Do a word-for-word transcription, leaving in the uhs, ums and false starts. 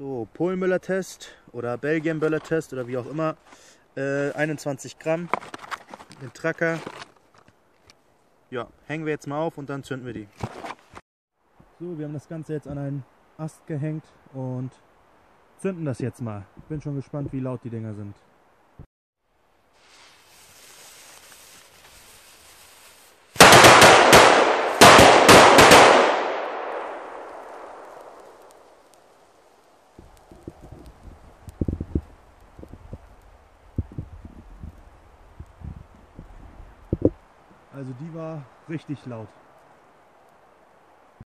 So, Polenböller-Test oder Belgien-Böller-Test oder wie auch immer. Äh, einundzwanzig Gramm, den Tracker. Ja, hängen wir jetzt mal auf und dann zünden wir die. So, wir haben das Ganze jetzt an einen Ast gehängt und zünden das jetzt mal. Bin schon gespannt, wie laut die Dinger sind. Also die war richtig laut.